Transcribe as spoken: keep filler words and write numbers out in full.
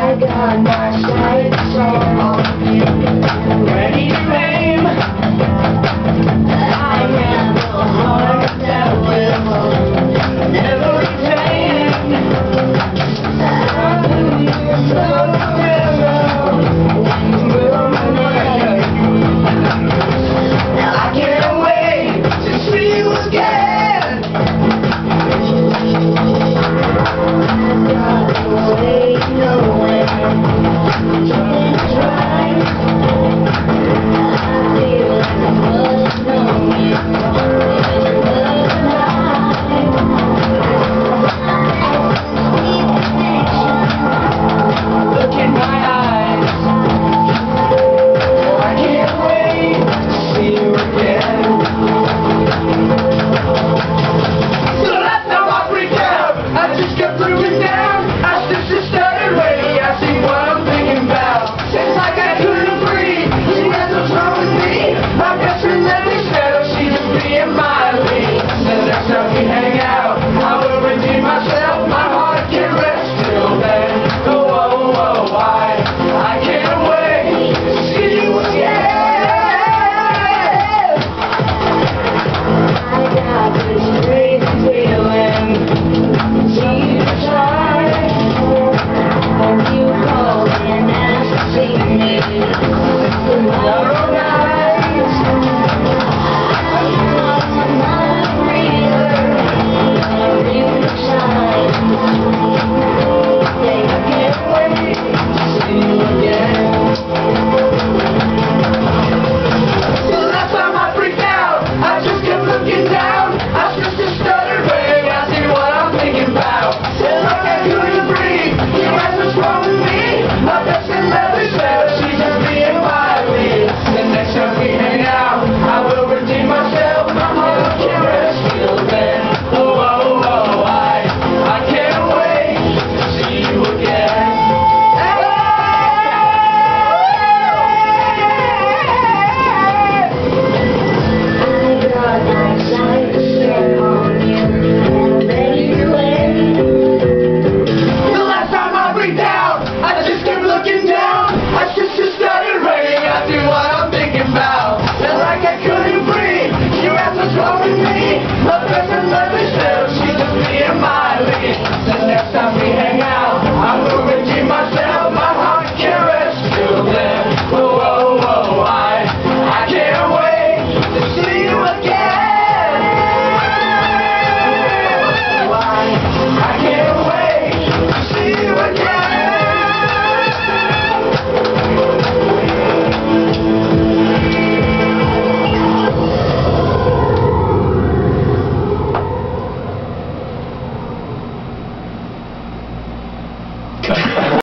I got my sights on. Ready to